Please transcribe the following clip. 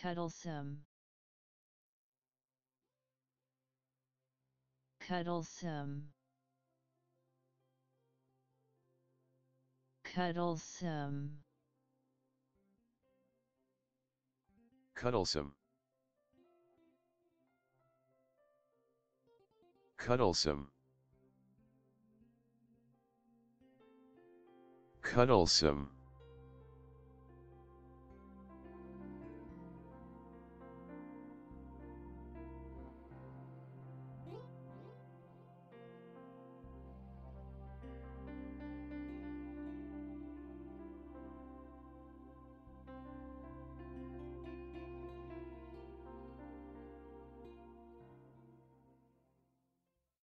Cuddlesome. Cuddlesome. Cuddlesome. Cuddlesome. Cuddlesome. Cuddlesome.